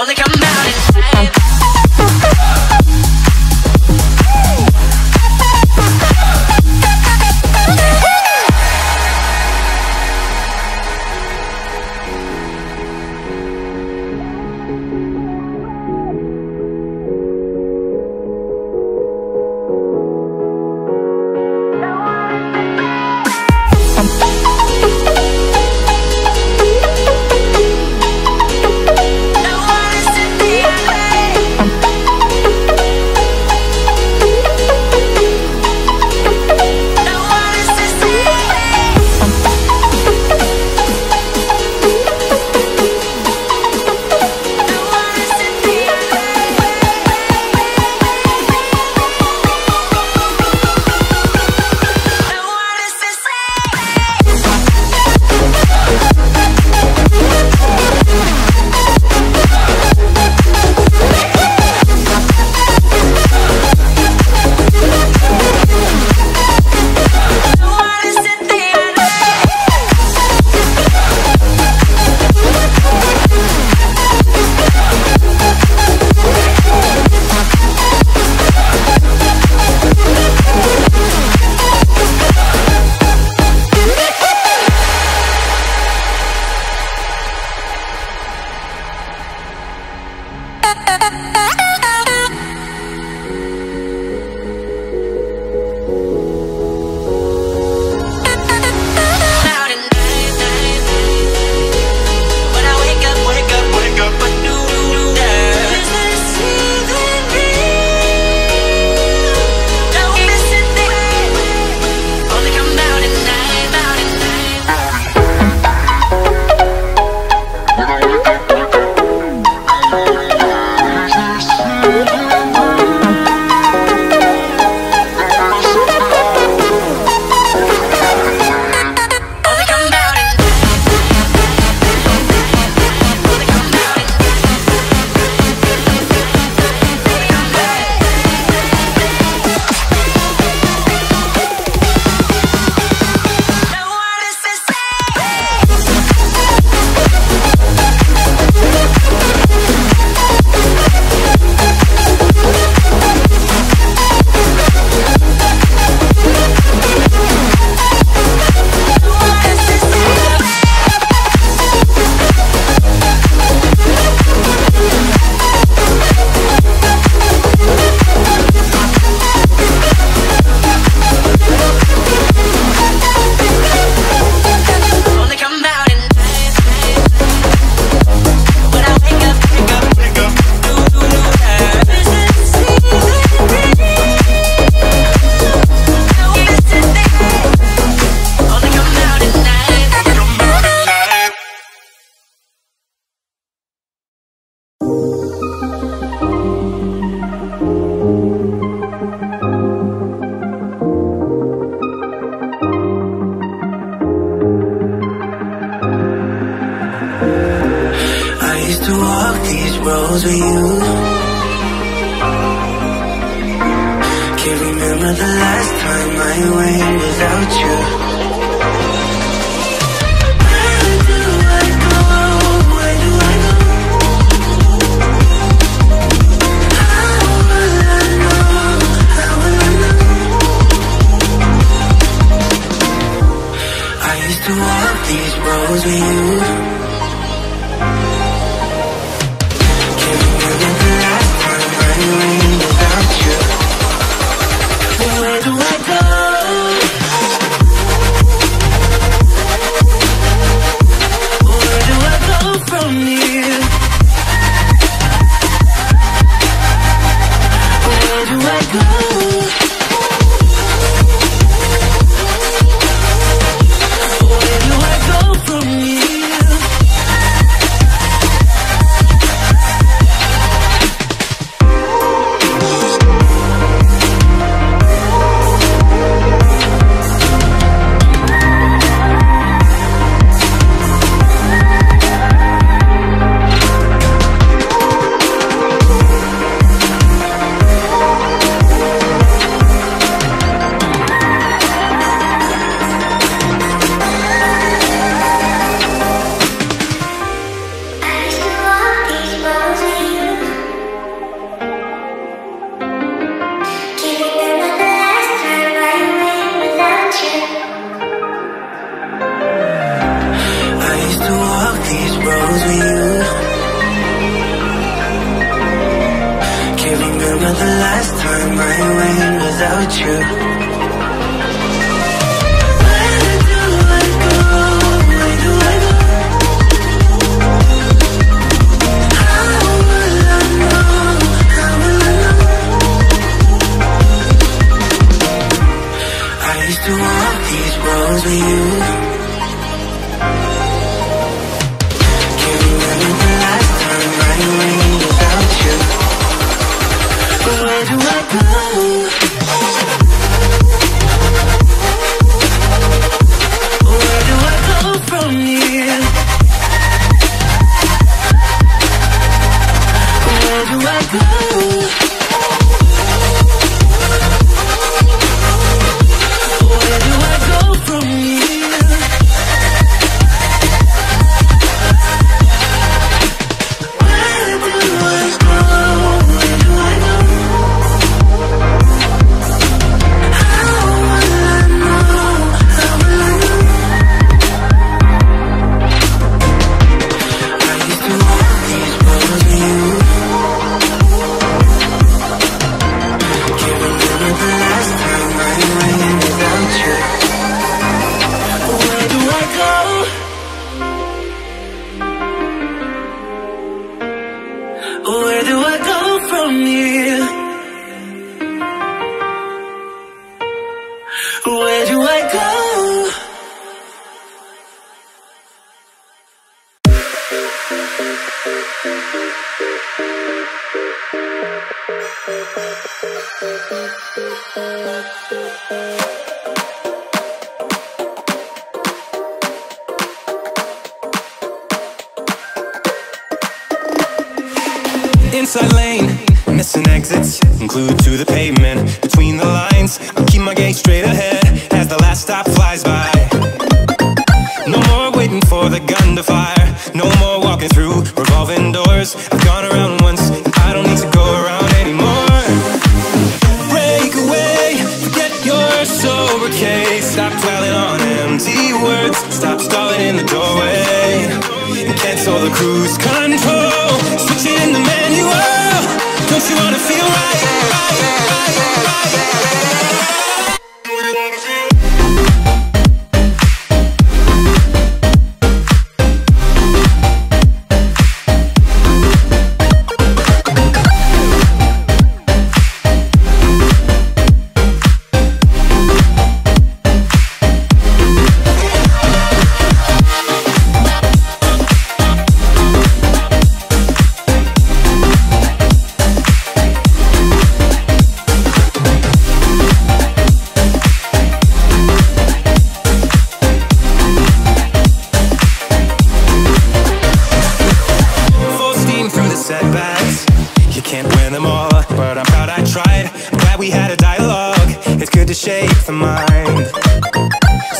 only come out inside. Where do I go? without you. To walk these roads with you, can't remember the last time I ran without you. But where do I go? Where do I go from here? Where do I go? Where do I go from here? Where do I go? Inside lane, missing exits, glued to the pavement. Between the lines, I'll keep my gaze straight ahead as the last stop flies by. No more waiting for the gun to fire, no more walking through revolving doors. I've gone around once, and I don't need to go around anymore. Break away, forget your sober case. Stop dwelling on empty words, stop stalling in the doorway, and cancel the cruise control. Switch in the menu. Don't you wanna feel right? Shake the mind,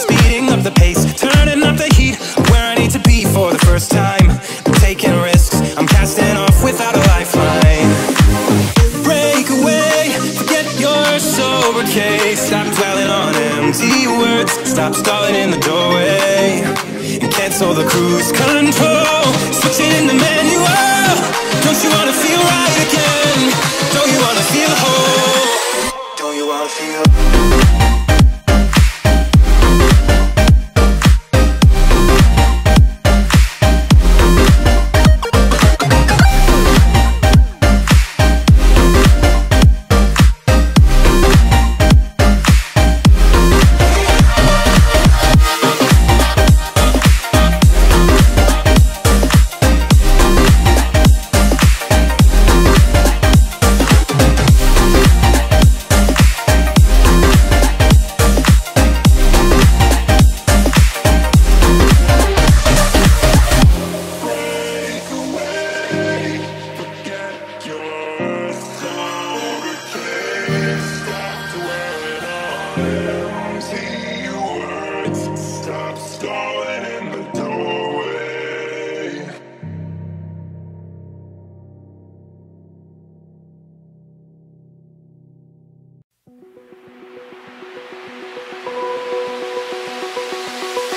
speeding up the pace, turning up the heat, where I need to be for the first time. I'm taking risks, I'm casting off without a lifeline. Break away, forget your sober case. Stop dwelling on empty words, stop stalling in the doorway, and cancel the cruise control. Switching in the manual. Don't you wanna feel right again? Don't you wanna feel whole? Don't you wanna feel?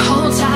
Hold tight.